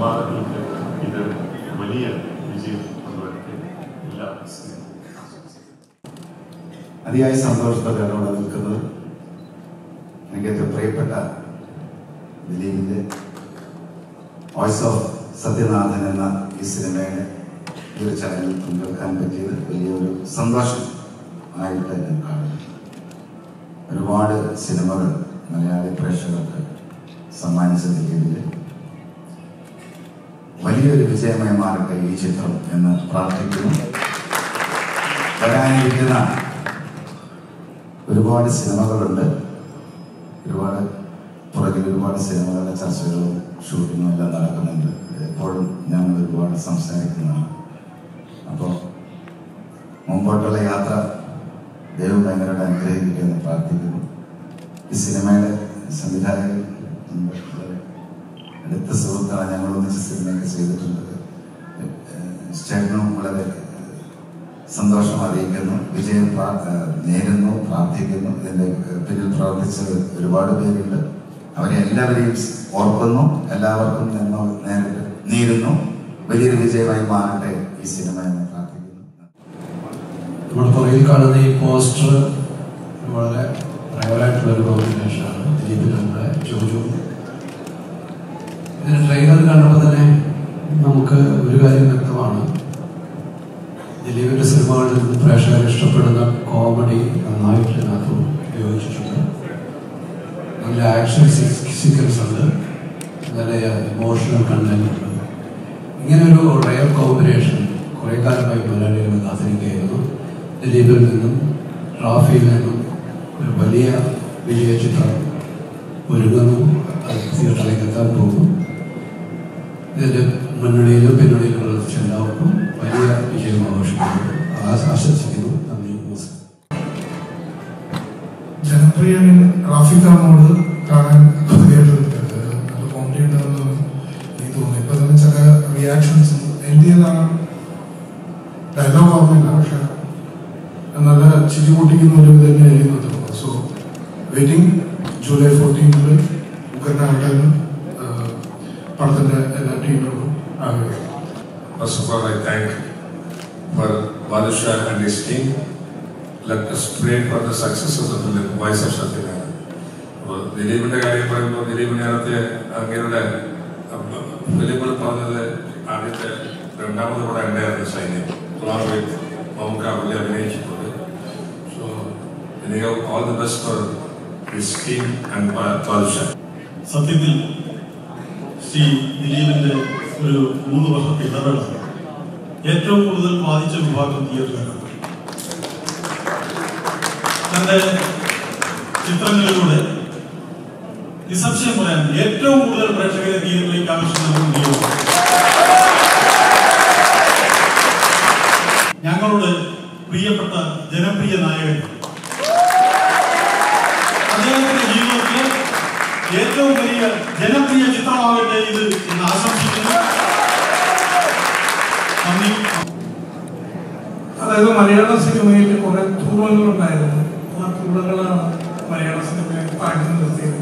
സംവാദങ്ങൾക്ക് ഇത് വലിയ വിജയം കൊണ്ടുവരട്ടെ. എല്ലാ അതിയായ സന്തോഷത്തോടെയാണ് അവിടെ നിൽക്കുന്നത്. എനിക്കേറ്റവും പ്രിയപ്പെട്ട ദിലീപിൻ്റെ വോയിസ് ഓഫ് സത്യനാഥൻ എന്ന ഈ സിനിമയുടെ ഒരു ചാനലിൽ പങ്കെടുക്കാൻ പറ്റിയത് വലിയൊരു സന്തോഷം ആയിട്ട് ഞാൻ കാണുന്നു. ഒരുപാട് സിനിമകൾ മലയാളി പ്രേക്ഷകർക്ക് സമ്മാനിച്ച ദിലീപിൻ്റെ വലിയൊരു വിജയമായി മാറട്ടെ ഈ ചിത്രം എന്ന് പ്രാർത്ഥിക്കുന്നു. വരാനിരിക്കുന്ന ഒരുപാട് സിനിമകളുണ്ട്, ഒരുപാട് പുറകിൽ ഒരുപാട് സിനിമകളുടെ ചർച്ചകളും ഷൂട്ടിങ്ങും എല്ലാം നടക്കുന്നുണ്ട്. എപ്പോഴും ഞങ്ങൾ ഒരുപാട് സംസാരിക്കുന്നതാണ്. അപ്പോൾ മുമ്പോട്ടുള്ള യാത്ര ദൈവം ഞങ്ങളുടെ അനുഗ്രഹിക്കുകയെന്ന് പ്രാർത്ഥിക്കുന്നു. ഈ സിനിമയുടെ സംവിധായകൻ അടുത്ത സുഹൃത്താണ്, ഞങ്ങൾ ഒന്നിച്ച് സിനിമയൊക്കെ ചെയ്തിട്ടുള്ളത്. സ്റ്റേഷനും വളരെ സന്തോഷം അറിയിക്കുന്നു, വിജയം നേരുന്നു, പ്രാർത്ഥിക്കുന്നു. ഇതിൻ്റെ പിന്നിൽ പ്രവർത്തിച്ച ഒരുപാട് പേരുണ്ട്, അവരെ എല്ലാവരെയും ഓർക്കുന്നു. എല്ലാവർക്കും നേരുന്നു. വലിയൊരു വിജയമായി മാറട്ടെ ഈ സിനിമ എന്ന് പ്രാർത്ഥിക്കുന്നു. നമ്മുടെ പുറകിൽ കാണുന്ന ഈ പോസ്റ്റർ വളരെ റയലായിട്ടുള്ളൊരു കോമ്പിനേഷനാണ്. ദിലീപിൽ നമ്മുടെ ജോജു. ഇതിന് ട്രെയിലർ കണ്ടപ്പോൾ തന്നെ നമുക്ക് ഒരു കാര്യം വ്യക്തമാണ്, ദിലീപിൻ്റെ സിനിമകളിൽ നിന്ന് പ്രേക്ഷകർ ഇഷ്ടപ്പെടുന്ന കോമഡി നന്നായിട്ട് ഇതിനകത്ത് ഉപയോഗിച്ചിട്ടുണ്ട്. നല്ല ആക്ഷൻ സീക്വൻസ് ഉണ്ട്, നല്ല ഇമോഷണൽ കണ്ടന്റ് ഉണ്ട്. ഇങ്ങനൊരു റയൽ കോമ്പിനേഷൻ കുറേ കാലമായി മലയാളികൾ കാത്തിരിക്കുകയായിരുന്നു. ദിലീപിൽ നിന്നും റാഫിയിൽ നിന്നും ഒരു വലിയ വിജയ ചിത്രം ഒരുങ്ങുന്നു, അത് തിയേറ്ററിലേക്കെത്താൻ പോകുന്നു. ഇതിൻ്റെ മുന്നണിയിലും പിന്നണിയിലുള്ള എല്ലാവർക്കും വലിയ വിജയം ആഘോഷിക്കുന്നു, ആശംസിക്കുന്നു. നന്ദി. ജനപ്രിയൻ റാഫിക് ഖാനോട് കാണാൻ നല്ല കോമഡി ഉണ്ടാവുന്ന എനിക്ക് തോന്നുന്നു. ഇപ്പം തന്നെ ചില റിയാക്ഷൻസ് എന്റേതാണ്, ഡയലോഗ് ആവുന്നില്ല, പക്ഷെ നല്ല ചിരി പൊട്ടിക്കുന്ന ഒരു തന്നെ ആയിരുന്നു. സോ വെയിറ്റിംഗ് ജൂലൈ 14 ഉഗ്രനായിട്ടാണ് പടത്തിൻ്റെ എല്ലാ ടീമിലും ആഗ്രഹിക്കുന്നത്. First of all, I thank for Balushah and his team. Let us pray for the success of the film, Voice of Satyanarayan. ദിലീപിന്റെ കാര്യം പറയുമ്പോൾ, ദിലീപിന് നേരത്തെ അങ്ങനെയുള്ള ഫിലിമുകൾ പറഞ്ഞത് ആദ്യത്തെ രണ്ടാമത് കൂടെ ഉണ്ടായിരുന്നു സൈന്യം. നമുക്ക് അവരെ അഭിനയിച്ചിട്ടുണ്ട്. So Dileep, all the best for his team and ബാലുഷാ. സത്യത്തിൽ ശ്രീ ദിലീപിന്റെ ഒരു 3 വർഷത്തെ ഇടവേള ഏറ്റവും കൂടുതൽ ബാധിച്ച വിഭാഗം തിയേറ്ററിലാണ്. തന്റെ ചിത്രങ്ങളിലൂടെ നിസംശയം പറയാൻ ഏറ്റവും കൂടുതൽ പ്രേക്ഷകരെ തിയേറ്ററിലേക്ക് ആകർഷിക്കുന്ന ഞങ്ങളുടെ പ്രിയപ്പെട്ട ജനപ്രിയ നായകൻ. അദ്ദേഹത്തിന്റെ ജീവിതത്തിലെ ഏറ്റവും വലിയ ജനപ്രിയ ചിത്രമാകട്ടെ ഇത് എന്ന് ആശംസിക്കുന്നു. അതായത് മലയാള സിനിമയിൽ കുറെ തൂണുകളുണ്ടായിരുന്നു. ആ തൂണുകളാണ് മലയാള സിനിമയെ താഴ്ന്നു നിർത്തിയത്.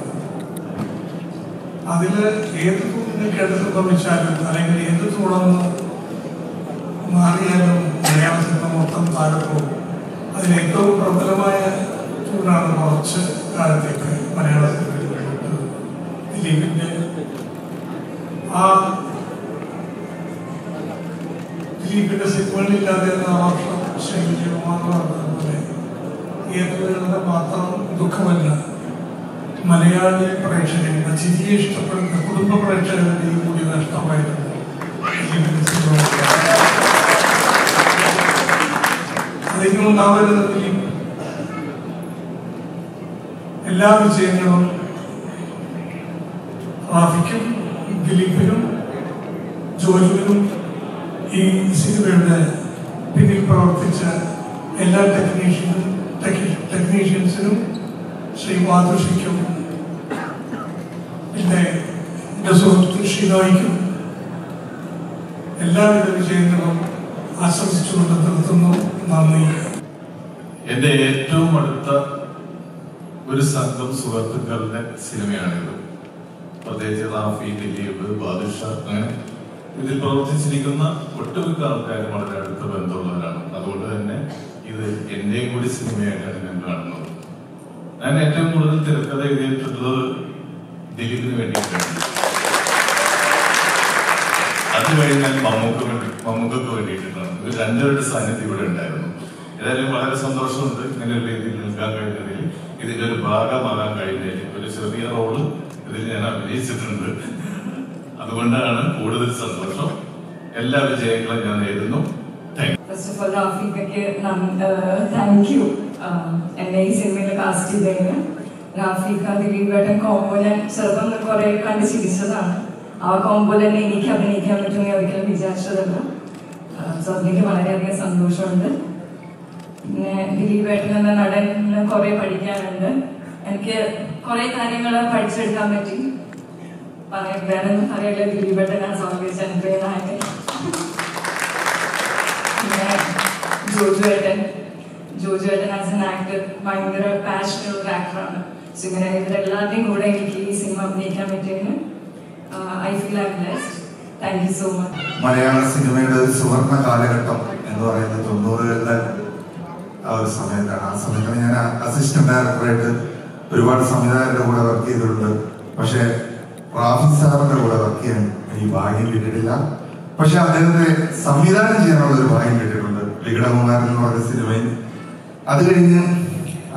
അതിൽ ഏത് തൂണിനെ കേട്ടിട്ടുണ്ടാലും അല്ലെങ്കിൽ ഏത് തൂണെന്ന് മാറിയാലും മലയാള സിനിമ മൊത്തം താഴെപ്പോകും. അതിലേറ്റവും പ്രബലമായ തൂണാണ് കുറച്ച് കാലത്തേക്ക് മലയാള സിനിമ. ദിലീപിന്റെ സിനിമകളില്ലാതെ ഏതുകളുടെ മാത്രം ദുഃഖമല്ല, മലയാളി പ്രേക്ഷകരുടെ ചിരിയെ ഇഷ്ടപ്പെടുന്ന കുടുംബ പ്രേക്ഷകരുടെയും കൂടി നഷ്ടമായിരുന്നു. അധികം ഉണ്ടാവരുത്. ദിലീപ് എല്ലാ വിജയങ്ങളും റാഫിക്കും ദിലീപിനും ജോജുവിനും ഈ സിനിമയുടെ പിന്നിൽ പ്രവർത്തിച്ച എല്ലാ ടെക്നീഷ്യൻസിനും ശ്രീ വാദുഷിക്കും പിന്നെ എൻ്റെ സുഹൃത്തു ഷിനോയ്ക്കും എല്ലാവിധ വിജയങ്ങളും ആശംസിച്ചുകൊണ്ട് നിർത്തുന്നു. നന്ദി. എൻ്റെ ഏറ്റവും അടുത്ത ഒരു സംഘം സുഹൃത്തുക്കളുടെ സിനിമയാണിത്. പ്രത്യേകിച്ച് റാഫി, ദിലീപ്, ബാദുഷ, അങ്ങനെ ഇതിൽ പ്രവർത്തിച്ചിരിക്കുന്ന ഒട്ടുമിക്ക ആൾക്കാരും വളരെ അടുത്ത ബന്ധമുള്ളവരാണ്. അതുകൊണ്ട് തന്നെ ഇത് എൻ്റെയും കൂടി സിനിമയായിട്ടാണ് ഞാൻ കാണുന്നത്. ഞാൻ ഏറ്റവും കൂടുതൽ തിരക്കഥ എഴുതിയിട്ടുള്ളത് ദിലീപിന് വേണ്ടിയിട്ടാണ്. അത് കഴിഞ്ഞാൽ മമ്മൂക്കക്ക് വേണ്ടിയിട്ടാണ്. ഇത് രണ്ടുപേരുടെ സാന്നിധ്യം ഇവിടെ ഉണ്ടായിരുന്നു. ഏതായാലും വളരെ സന്തോഷമുണ്ട് ഇങ്ങനെ ഒരു രീതിയിൽ നിൽക്കാൻ കഴിഞ്ഞതിൽ, ഇതിൻ്റെ ഒരു ഭാഗമാകാൻ കഴിഞ്ഞതിൽ. ഒരു ചെറിയ റോള് ഇതിൽ ഞാൻ അഭിനയിച്ചിട്ടുണ്ട്. അതുകൊണ്ടാണ് കൂടുതൽ സന്തോഷം. എല്ലാ വിജയങ്ങളും ഞാൻ നേരുന്നു. ഫസ്റ്റ് ഓഫ് ഓൾ റാഫിക്ക് താങ്ക് യു. എന്നെ ഈ സിനിമയിൽ കാസ്റ്റ് ചെയ്തതിന് റാഫിക്ക് ദിലീപേട്ടൻ കോമ്പോ ഞാൻ ചെറുപ്പം കുറെ കണ്ട് ചിരിച്ചതാണ്. ആ കോമ്പോ തന്നെ എനിക്ക് അഭിനയിക്കാൻ പറ്റുമെന്ന് ഒരിക്കലും വിചാരിച്ചതല്ല. സോ അതിലേക്ക് വളരെയധികം സന്തോഷമുണ്ട്. പിന്നെ ദിലീപേട്ടൻ എന്ന നടന് കുറെ പഠിക്കാനുണ്ട്. എനിക്ക് കുറെ കാര്യങ്ങൾ പഠിച്ചെടുക്കാൻ പറ്റി. വേറൊന്നും അറിയില്ല. ദിലീപേട്ടൻ ഞാൻ സംഭവിച്ചതായിട്ട് ജോജുവേട്ടൻ ആസ് എൻ ആക്ടർ ഭയങ്കര പാഷനുള്ള ഒരു ആക്ടറാണ്. സോ ഇങ്ങനെ ഇവരെല്ലാവരുടെയും കൂടെ എനിക്ക് ഈ സിനിമ അഭിനയിക്കാൻ പറ്റിയെന്ന് I feel I blessed. Thank you so much. മലയാള സിനിമയുടെ ഒരു സുവർണ കാലഘട്ടം എന്ന് പറയുന്നത് 90-കളുടെ ആ ഒരു സമയത്താണ്. ആ സമയത്ത് ഞാൻ അസിസ്റ്റന്റ് ഡയറക്ടറായിട്ട് ഒരുപാട് സംവിധായകരുടെ കൂടെ വർക്ക് ചെയ്തിട്ടുണ്ട്. പക്ഷേ റാഫി സാറിന്റെ കൂടെ വർക്ക് ചെയ്യാൻ ഈ ഭാഗ്യം കിട്ടിയിട്ടില്ല. പക്ഷെ അദ്ദേഹത്തെ സംവിധാനം ചെയ്യാനുള്ള ഒരു ഭാഗ്യം കിട്ടിയിട്ടുണ്ട്, വികടകുമാരൻ എന്ന് പറഞ്ഞ സിനിമയിൽ. അത് കഴിഞ്ഞ്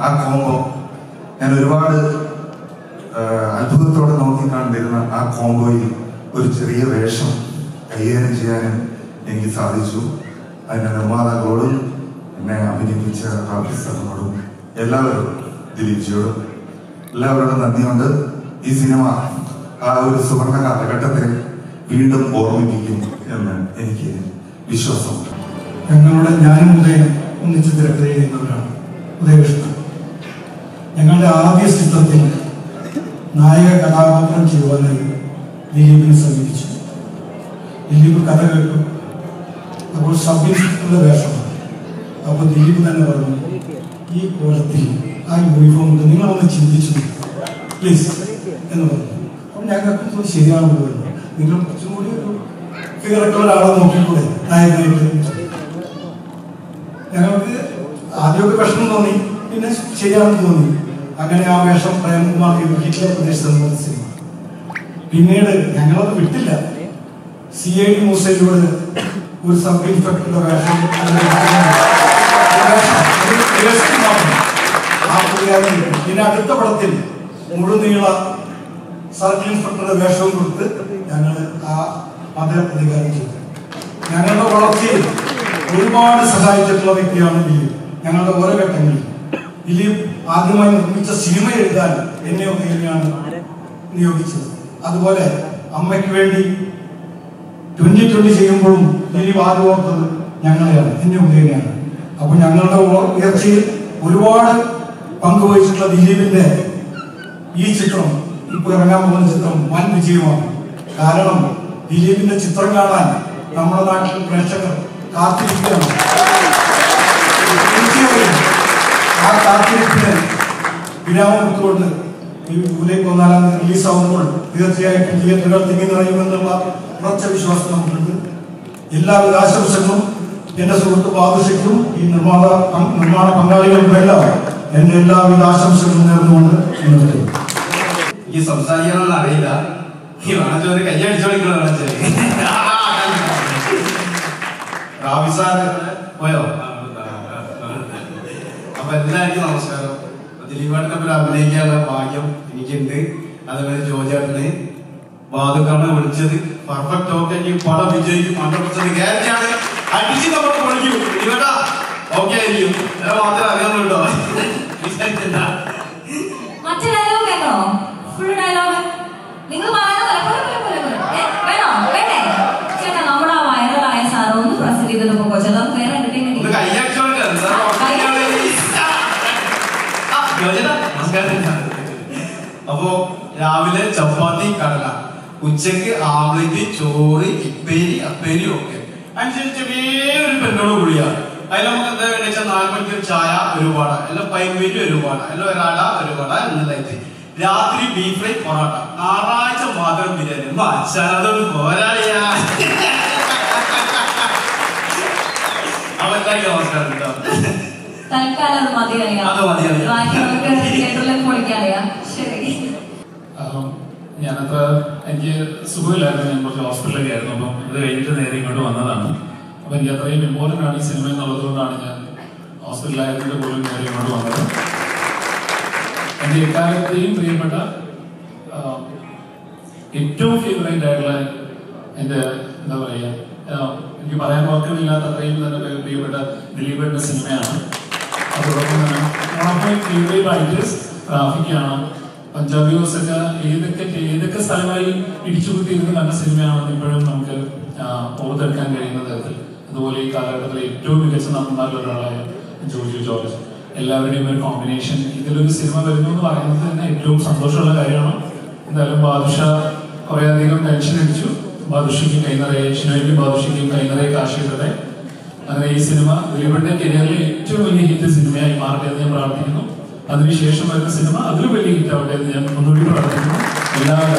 ആ കോംബോ ഞാൻ ഒരുപാട് അത്ഭുതത്തോടെ നോക്കിക്കാണ്ടിരുന്ന ആ കോംബോയിൽ ഒരു ചെറിയ വേഷം കൈകാര്യം ചെയ്യാനും എനിക്ക് സാധിച്ചു. അതിൻ്റെ നിർമ്മാതാക്കളോടും എന്നെ അഭിനയിപ്പിച്ച റാഫി സാറിനോടും എല്ലാവരോടും ദിലീപ്ജിയോടും എല്ലാവരോടും നന്ദിയുണ്ട്. ഈ സിനിമ ആ ഒരു സുവർണ കാലഘട്ടത്തെ വീണ്ടും ഓർമ്മിപ്പിക്കും എന്ന് എനിക്ക് വിശ്വാസമുണ്ട്. ഞങ്ങളുടെ ഞാനും ഉദയം ഒന്നിച്ച് തിരക്കഥ ചെയ്യുന്നവരാണ്. ഉദയകൃഷ്ണൻ ഞങ്ങളുടെ ആദ്യ ചിത്രത്തിൽ നായക കഥാപാത്രം ചെയ്യുവാനായി ദിലീപിനെ സമീപിച്ചു. ദിലീപ് കഥ കേട്ടു. അപ്പോൾ സബ് ഇൻസ്പെക്ടറുടെ വേഷമാണ്. അപ്പോൾ ദിലീപ് തന്നെ പറഞ്ഞു, ഈ കോലത്തിൽ ആ യൂണിഫോം ഉണ്ട്, നിങ്ങളൊന്ന് ചിന്തിച്ചു പ്ലീസ് എന്ന് പറഞ്ഞു. ഞങ്ങൾക്ക് ശരിയാണല്ലോ, നിങ്ങൾ കുറച്ചും കൂടി ഒരു ഫിഗറൊക്കെയുള്ള ആളെ നോക്കിക്കൂടെ നായകനായിട്ട്. ഞങ്ങൾക്ക് ആദ്യമൊക്കെ വിഷമം തോന്നി, പിന്നെ ശരിയാണെന്ന് തോന്നി. അങ്ങനെ ആ വേഷം പ്രേംകുമാർ ഹിറ്റ്ലർ പ്രദേശത്ത് സിനിമ. പിന്നീട് ഞങ്ങളത് വിട്ടില്ല. CID മൂസയിലൂടെ ഒരു സബ് ഇൻസ്പെക്ടറുടെ വേഷം ആ പുള്ളിയായി. പിന്നെ അടുത്ത പടത്തിൽ മുഴുനീള സർക്കിൾ ഇൻസ്പെക്ടറുടെ വേഷവും കൊടുത്ത് ഞങ്ങൾ ആ അദ്ദേഹം പ്രതികാരം ചെയ്തു. ഞങ്ങളുടെ വളർച്ചയിൽ ഒരുപാട് സഹായിച്ചിട്ടുള്ള വ്യക്തിയാണ് ദിലീപ്. ഞങ്ങളുടെ ഓരോ ഘട്ടങ്ങളിൽ ദിലീപ് ആദ്യമായി നിർമ്മിച്ച സിനിമ എഴുതാൻ എന്നെ ഒക്കെയാണ് നിയോഗിച്ചത്. അതുപോലെ അമ്മയ്ക്ക് വേണ്ടി 2020 ചെയ്യുമ്പോഴും ദിലീപ് ആദ്യം ഓർത്തത് ഞങ്ങളെയാണ്, എന്നെ ഒക്കെയാണ്. അപ്പോൾ ഞങ്ങളുടെ ഉയർച്ചയിൽ ഒരുപാട് പങ്കുവഹിച്ചിട്ടുള്ള ദിലീപിൻ്റെ ഈ ചിത്രം, ഇപ്പോൾ ഇറങ്ങാൻ പോകുന്ന ചിത്രം വൻ വിജയമാണ്. കാരണം ദിലീപിന്റെ ചിത്രം കാണാൻ നമ്മുടെ നാട്ടിൽ പ്രേക്ഷകർ കാത്തിരിക്കുകയാണ്. ആ കാത്തിരിപ്പിന് വിരാമത്തുകൊണ്ട് ഈ ജൂലൈ 14 റിലീസാവുമ്പോൾ തീർച്ചയായിട്ടും തിയേറ്ററുകൾ തിങ്ങി നിറയുമെന്നുള്ള ഉറച്ച വിശ്വാസം നമുക്കുണ്ട്. എല്ലാവിധ ആശംസകളും എന്റെ സുഹൃത്ത് ബാദുഷയ്ക്കും ഈ നിർമ്മാണ പങ്കാളികൾക്കും എല്ലാം എന്റെ എല്ലാവിധ ആശംസകളും നേർന്നുകൊണ്ട് ഇന്നത്തെ ഈ സംസാരിക്കാനൊന്നും അറിയില്ല. ഈ വാണിജ്യം കയ്യടിച്ചോളിക്കണ റാഫി സാറ് പോയോ? അപ്പൊ എല്ലാവർക്കും നമസ്കാരം. ദിലീപാട്ടിനെ പോലെ അഭിനയിക്കാനുള്ള ഭാഗ്യം എനിക്കുണ്ട്. അതുപോലെ ജോജാട്ടിന് വാതുക്കാണ് വിളിച്ചത്. Perfect okay. ഈ പടം വിജയിക്കും. 100% ഗ്യാരണ്ടി ആണ്. അടിച്ച് നമ്മൾ വിളിക്കും. ദിലീപേട്ടാ ഓക്കെ ആയിരിക്കും. മാത്രമേ അറിയാവുന്നുണ്ടോ വിചാരിച്ചില്ല. നിങ്ങൾ ചേട്ടാ, നമ്മുടെ ആ വൈറലായ സാറ് ഒന്ന് പ്രസന്റ് ചെയ്ത് നോക്കോ ചേട്ടാ. വേറെ അപ്പോ രാവിലെ ചപ്പാത്തി കടല, ഉച്ചക്ക് ആവളേക്ക് ചോറ്, ഇപ്പേരി അപ്പേരി ഒക്കെ. അതിനനുസരിച്ച് വേറൊരു പെണ്ണോട് കൂടിയാണ്. അതിൽ നമുക്ക് എന്താ വേണ്ടി വെച്ചാൽ 4 മണിക്കൂർ ചായ ഒരുപാട്, അല്ല 5 മിനിറ്റ് ഒരുപാട്, അല്ല ഒരാട ഒരുപാട് എന്നുള്ളതായിട്ട് രാത്രി ബീഫ് ഫ്രൈ പൊറോട്ട, ഞായറാഴ്ച മാത്രം ബിരിയാണി. അച്ഛനോട് പോരാളിയാ അവന്തായി നമസ്കാരം. ഞാനത്ര എനിക്ക് സുഖമില്ലായിരുന്നു, ഞാൻ കുറച്ച് ഹോസ്പിറ്റലൊക്കെ ആയിരുന്നു. അപ്പം ഇത് കഴിഞ്ഞിട്ട് നേരെ ഇങ്ങോട്ട് വന്നതാണ്. അപ്പം എനിക്ക് അത്രയും ഇമ്പോർട്ടൻ്റ് ആണ് ഈ സിനിമ എന്നുള്ളത് കൊണ്ടാണ് ഞാൻ ഹോസ്പിറ്റലായതിൻ്റെ പോലും നേരെ ഇങ്ങോട്ട് വന്നത്. എൻ്റെ എക്കാലത്തെയും പ്രിയപ്പെട്ട ഏറ്റവും ഫേവറേറ്റ് ആയിട്ടുള്ള എൻ്റെ എന്താ പറയുക, എനിക്ക് പറയാൻ വാക്കുകളില്ലാത്ത അത്രയും തന്നെ പ്രിയപ്പെട്ട ദിലീപേട്ടൻ്റെ സിനിമയാണ്. അതോടൊപ്പം തന്നെ ഫേവറേറ്റ് റൈറ്റേഴ്സ് ട്രാഫിക്കാണ്, പഞ്ചാബി ഹോസൊക്കെ ഏതൊക്കെ സ്ഥലങ്ങളിൽ ഇടിച്ചുകുത്തിയിരുന്ന് കണ്ട സിനിമയാണെന്ന് ഇപ്പോഴും നമുക്ക് ഓർത്തെടുക്കാൻ കഴിയുന്ന തരത്തിൽ. അതുപോലെ ഈ കാലഘട്ടത്തിലെ ഏറ്റവും മികച്ച നടന്മാരിൽ ഒരാളായ ജോജു ജോർജ്, എല്ലാവരുടെയും ഒരു കോമ്പിനേഷൻ ഇതിലൊരു സിനിമ വരുന്നു എന്ന് പറയുന്നത് തന്നെ ഏറ്റവും സന്തോഷമുള്ള കാര്യമാണ്. എന്തായാലും ബാദുഷ കുറേയധികം ടെൻഷൻ അടിച്ചു. ബാദുഷയ്ക്ക് കൈനിറയെ, ഷിനോയ്ക്ക് ബാദുഷയ്ക്കും കൈനിറയെ കാശിയിട്ടതെ. അങ്ങനെ ഈ സിനിമ ദിലീപിന്റെ കരിയറിലെ ഏറ്റവും വലിയ ഹിറ്റ് സിനിമയായി മാറട്ടെ എന്ന് ഞാൻ പ്രാർത്ഥിക്കുന്നു. അതിനുശേഷം വരുന്ന സിനിമ അതിലും വലിയ ഹിറ്റ് ആവട്ടെ എന്ന് ഞാൻ മുന്നോട്ട് പ്രാർത്ഥിക്കുന്നു. എല്ലാവരും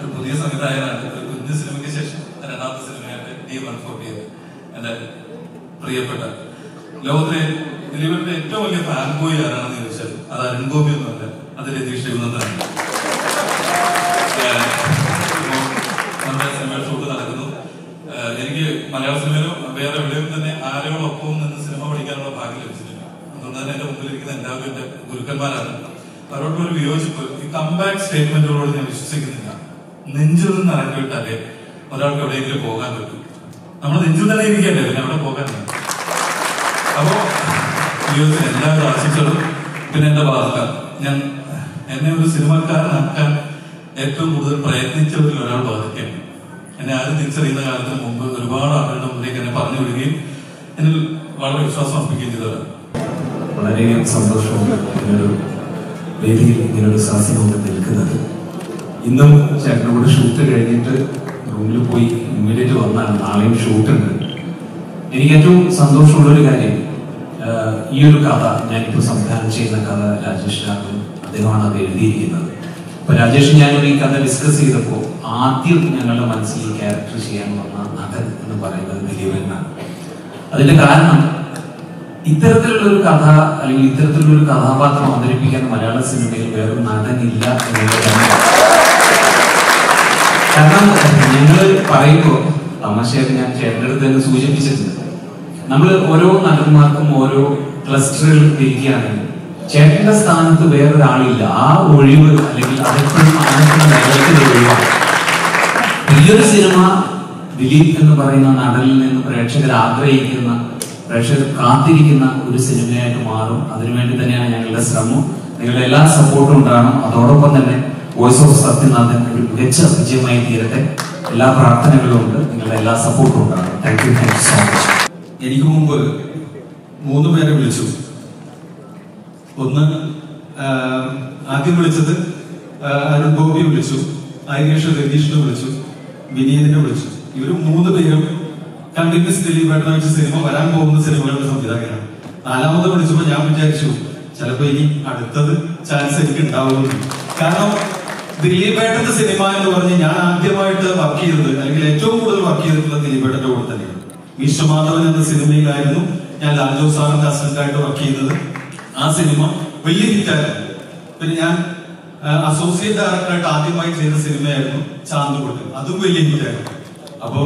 ഒരു പുതിയ സംവിധായകനാണ്. ഒരു കുഞ്ഞു സിനിമയ്ക്ക് ശേഷം രണ്ടാമത്തെ സിനിമയായിട്ട് D140 എന്റെ പ്രിയപ്പെട്ട ലോകത്തിലെ ദിലീപിന്റെ ഏറ്റവും വലിയ ഫാൻ ബോയ് ആരാണെന്ന് ചോദിച്ചാൽ അത് അരുൺഗോപി ഒന്നുമല്ല, അത് രതീഷ് ദേവ്നന്ദനാണ്. നമ്മുടെ സിനിമയുടെ ഷൂട്ട് നടക്കുന്നു. എനിക്ക് മലയാള സിനിമയിലും വേറെ എവിടെയും തന്നെ ആരോടൊപ്പം നിന്ന് സിനിമ പഠിക്കാനുള്ള ഭാഗ്യം ലഭിച്ചിട്ടില്ല. അതുകൊണ്ട് തന്നെ എന്റെ മുമ്പിലിരിക്കുന്ന എല്ലാവരും എന്റെ ഗുരുക്കന്മാരാണ്. അവരോട് ഒരു വിയോജിപ്പ്, ഈ കംബാക്ക് സ്റ്റേറ്റ്മെന്റുകളോട് ഞാൻ വിശ്വസിക്കുന്നില്ല. നെഞ്ചിൽ നിന്ന് ഇറങ്ങിയിട്ടല്ലേ ഒരാൾക്ക് എവിടെയെങ്കിലും പോകാൻ പറ്റും. നമ്മൾ നെഞ്ചിൽ തന്നെ ഇരിക്കല്ലേ, പിന്നെ അവിടെ പോകാൻ. അപ്പോ എല്ലാവരും ആശിച്ചതും പിന്നെ എന്റെ ഭാഗത്ത ഞാൻ എന്നെ ഒരു സിനിമക്കാരനാക്കാൻ ഏറ്റവും കൂടുതൽ പ്രയത്നിച്ചവരിൽ ഒരാൾ ബാധിക്കുകയാണ്. എന്നെ ആരും തിരിച്ചറിയുന്ന കാലത്തിന് മുമ്പ് ഒരുപാട് ആളുകളുടെ മുമ്പിലേക്ക് എന്നെ പറഞ്ഞു വിടുകയും എന്നിൽ വളരെ വിശ്വാസം അർപ്പിക്കുകയും ചെയ്തവരാണ്. വളരെയധികം സന്തോഷം ഇങ്ങനൊരു വേദിയിൽ ഇങ്ങനൊരു സാഹസം കൊണ്ട് നിൽക്കുന്നത്. ഇന്നും ചേട്ടനോട് ഷൂട്ട് കഴിഞ്ഞിട്ട് റൂമിൽ പോയി ഇമ്മീഡിയറ്റ് വന്നാൽ നാളെയും ഷൂട്ടുണ്ട്. എനിക്ക് ഏറ്റവും സന്തോഷമുള്ളൊരു കാര്യം ഈ ഒരു കഥ ഞാനിപ്പോൾ സംവിധാനം ചെയ്യുന്ന കഥ രാജേഷ് രാഘവൻ, അദ്ദേഹമാണ് അത് എഴുതിയിരിക്കുന്നത്. അപ്പൊ രാജേഷ് ഞാനൊരു ഈ കഥ ഡിസ്കസ് ചെയ്തപ്പോൾ ആദ്യം ഞങ്ങളുടെ മനസ്സിൽ ഈ ക്യാരക്ടർ ചെയ്യാൻ വന്ന നടൻ എന്ന് പറയുന്നത് ദിലീപനാണ്. അതിന്റെ കാരണം ഇത്തരത്തിലുള്ളൊരു കഥ അല്ലെങ്കിൽ ഇത്തരത്തിലുള്ളൊരു കഥാപാത്രം അവതരിപ്പിക്കാൻ മലയാള സിനിമയിൽ വേറൊരു നടനില്ല എന്നുള്ളതാണ്. കാരണം ഞങ്ങൾ പറയുമ്പോൾ തമാശയായി ഞാൻ ചേട്ടൻ്റെ അടുത്ത് തന്നെ സൂചിപ്പിച്ചിട്ടുണ്ട്, നമ്മൾ ഓരോ നടന്മാർക്കും ഓരോ ക്ലസ്റ്ററിൽ ഇരിക്കുകയാണെങ്കിൽ ചേട്ടന്റെ സ്ഥാനത്ത് വേറൊരാളില്ല. ആ ഒഴിവ് അല്ലെങ്കിൽ അതെപ്പോഴും ആനക്കുന്ന ഒഴിവാണ്. ഈ ഒരു സിനിമ ദിലീപ് എന്ന് പറയുന്ന നടനിൽ നിന്ന് പ്രേക്ഷകർ ആഗ്രഹിക്കുന്ന, പ്രേക്ഷകർ കാത്തിരിക്കുന്ന ഒരു സിനിമയായിട്ട് മാറും. അതിനുവേണ്ടി തന്നെയാണ് ഞങ്ങളുടെ ശ്രമം. നിങ്ങളുടെ എല്ലാ സപ്പോർട്ടും ഉണ്ടാകണം. അതോടൊപ്പം തന്നെ വോയിസ് ഓഫ് സത്യനാഥൻ ഒരു മികച്ച വിജയമായി തീരട്ടെ. എല്ലാ പ്രാർത്ഥനകളും ഉണ്ട്, നിങ്ങളുടെ എല്ലാ സപ്പോർട്ടും ഉണ്ടാകണം. Thank you so much. എനിക്ക് മുമ്പ് 3 പേരെ വിളിച്ചു. ഒന്ന് ആദ്യം വിളിച്ചത് അരുൺ ഗോപി വിളിച്ചു, അതിനുശേഷം രതീഷിനെ വിളിച്ചു, വിനീതിനെ വിളിച്ചു. ഇവർ 3 പേരും കണ്ടിന്യൂസ് ദിലീപേട്ടനെ വെച്ച് സിനിമ വരാൻ പോകുന്ന സിനിമകളുടെ സംവിധായകരാണ്. 4-ാമത് വിളിച്ചപ്പോൾ ഞാൻ വിചാരിച്ചു ചിലപ്പോൾ ഇനി അടുത്തത് ചാൻസ് എനിക്ക് ഉണ്ടാവുന്നു. കാരണം ദിലീപേട്ടന്റെ സിനിമ എന്ന് പറഞ്ഞ് ഞാൻ ആദ്യമായിട്ട് വർക്ക് ചെയ്തത് അല്ലെങ്കിൽ ഏറ്റവും കൂടുതൽ വർക്ക് ചെയ്തിട്ടുള്ള ദിലീപേട്ടന്റെ കൂടെ തന്നെയാണ്. വിശ്വമാധവൻ എന്ന സിനിമയിലായിരുന്നു ഞാൻ ലാൽജോ സാറിന്റെ അസിസ്റ്റന്റായിട്ട് വർക്ക് ചെയ്തത്. ആ സിനിമ വലിയ ഹിറ്റായിരുന്നു. പിന്നെ ഞാൻ അസോസിയേറ്റ് ഡയറക്ടറായിട്ട് ആദ്യമായി ചെയ്ത സിനിമയായിരുന്നു ചാന്തുകൊട്ട്, അതും വലിയ ഹിറ്റായിരുന്നു. അപ്പോ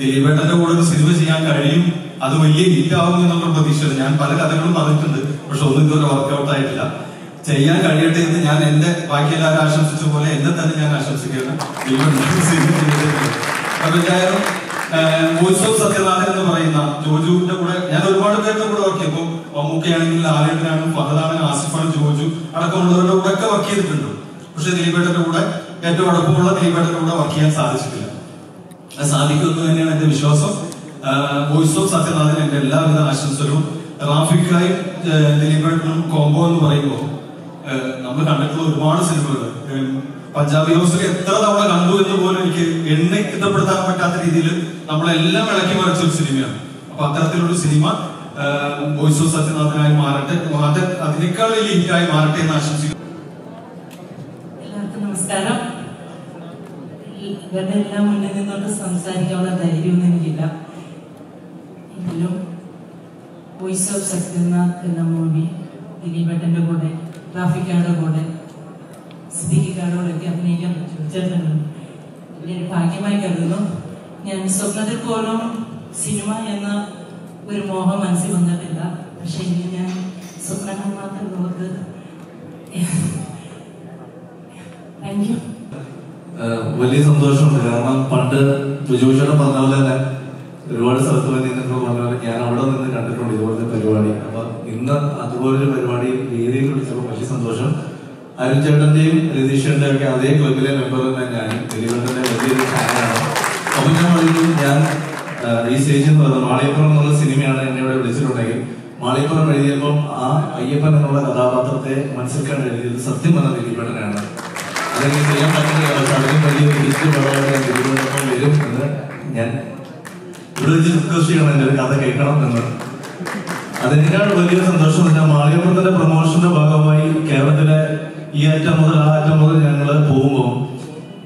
ദിലീപേട്ടന്റെ കൂടെ ഒരു സിനിമ ചെയ്യാൻ കഴിയും, അത് വലിയ ഹിറ്റാവും എന്നുള്ള പ്രതീക്ഷ ഞാൻ പല കഥകളും പറഞ്ഞിട്ടുണ്ട്. പക്ഷെ ഒന്നും ഇതുവരെ വർക്ക്ഔട്ട് ആയിട്ടില്ല. ചെയ്യാൻ കഴിയട്ടെ എന്ന് ഞാൻ എന്റെ ബാക്കി എല്ലാവരും ആശംസിച്ച പോലെ എന്നെ തന്നെ ഞാൻ ആശംസിക്കുകയാണ്. എന്തായാലും വോയിസ് ഓഫ് സത്യനാഥൻ എന്ന് പറയുന്ന ജോജുവിന്റെ കൂടെ ഞാൻ ഒരുപാട് പേരുടെ കൂടെ വർക്ക് ചെയ്യും. മമ്മൂക്കയാണെങ്കിൽ ആലേട്ടനാണ്, ഫഹദാണ്, ആസിഫാണ്, ജോജു അടക്കമുള്ളവരുടെ കൂടെ ഒക്കെ വർക്ക് ചെയ്തിട്ടുണ്ട്. പക്ഷെ ദിലീപേട്ടന്റെ കൂടെ ഏറ്റവും അടുപ്പമുള്ള ദിലീപേട്ടന്റെ കൂടെ വർക്ക് ചെയ്യാൻ സാധിച്ചിട്ടില്ല. അത് സാധിക്കുമെന്ന് തന്നെയാണ് എന്റെ വിശ്വാസം. വോയിസ് ഓഫ് സത്യനാഥൻ എന്റെ എല്ലാവിധ ആശംസകളും. റാഫിക്കായി ദിലീപേട്ടനും കോംബോ എന്ന് പറയുമ്പോൾ നമ്മൾ കണ്ടിട്ടുള്ള ഒരുപാട് സിനിമകൾ പഞ്ചാബി ഹൗസിൽ എത്ര തവണ കണ്ടു എന്ന് പോലും എനിക്ക് എണ്ണി തിട്ടപ്പെടുത്താൻ പറ്റാത്ത രീതിയിൽ നമ്മളെല്ലാം ഇളക്കി മറിച്ചൊരു സിനിമയാണ്. അപ്പൊ അത്തരത്തിലൊരു സിനിമ വോയിസ് ഓഫ് സത്യനാഥനായി മാറട്ടെ, അതിനേക്കാൾ വലിയ ഹിറ്റായി മാറട്ടെ എന്ന് ആശംസിക്കുന്നു. ഇവരുടെ എല്ലാം മുന്നിൽ നിന്നോട്ട് സംസാരിക്കാനുള്ള ധൈര്യമൊന്നും എനിക്കില്ല. എങ്കിലും വോയിസ് ഓഫ് സക്സസ് എന്ന മൂവി ദിലീപേട്ടൻ്റെ കൂടെ, റാഫിക്കാരുടെ കൂടെ, സിദ്ദിഖിക്കാരോടൊക്കെ അഭിനയിക്കാൻ പറ്റും. ചേട്ടനുണ്ട് വലിയൊരു ഭാഗ്യമായി കരുതുന്നു. ഞാൻ സ്വപ്നത്തിൽ പോലും സിനിമ എന്ന ഒരു മോഹം മനസ്സിൽ വന്നിട്ടില്ല. പക്ഷേ ഇനി ഞാൻ സ്വപ്നങ്ങൾ മാത്രം നോക്ക്. Thank you. വലിയ സന്തോഷമുണ്ട്. കാരണം പണ്ട് രുചിയോടെ പറഞ്ഞ പോലെ തന്നെ ഒരുപാട് സ്ഥലത്ത് പോയി നിന്നൊക്കെ പറഞ്ഞ പോലെ ഞാൻ അവിടെ നിന്ന് കണ്ടിട്ടുണ്ട് ഇതുപോലത്തെ പരിപാടി. അപ്പൊ ഇന്ന് അതുപോലൊരു പരിപാടി വേദിയിൽ വിളിച്ചപ്പോൾ വലിയ സന്തോഷം. അരുൺ ചേട്ടന്റെയും രതീഷേട്ടന്റെയും ഒക്കെ അതേ ക്ലബിലെ മെമ്പർ തന്നെ ഞാനും. ദിലീപേട്ടന്റെ വലിയൊരു ഫാനാണ്. അപ്പൊ ഞാൻ പറയുന്നത്, ഞാൻ ഈ സ്റ്റേജിൽ നിന്ന് പറഞ്ഞത് മാളിയപ്പുറം എന്നുള്ള സിനിമയാണ് എന്നെ ഇവിടെ വിളിച്ചിട്ടുണ്ടെങ്കിൽ മാളിയപ്പുറം എഴുതിയപ്പം ആ അയ്യപ്പൻ എന്നുള്ള കഥാപാത്രത്തെ മനസ്സിലാക്കാൻ എഴുതിയത് സത്യം പറഞ്ഞ ദിലീപേട്ടനാണ്. അതെനിക്ക് ചെയ്യാൻ പറ്റുന്ന അതിലും വലിയ തിരിച്ചു പറയാൻ ദിലീപേട്ടനൊപ്പം വരും എന്ന് ഞാൻ ഇവിടെ വെച്ച് റിക്വസ്റ്റ് ചെയ്യണം. എൻ്റെ ഒരു കഥ കേൾക്കണം എന്ന്. അതിനേക്കാൾ വലിയ സന്തോഷം വെച്ചാൽ മാളിയപ്പുറത്തിന്റെ പ്രൊമോഷന്റെ ഭാഗമായി കേരളത്തിലെ ഈ അറ്റം മുതൽ ആ അറ്റം മുതൽ ഞങ്ങൾ പോകുമ്പോൾ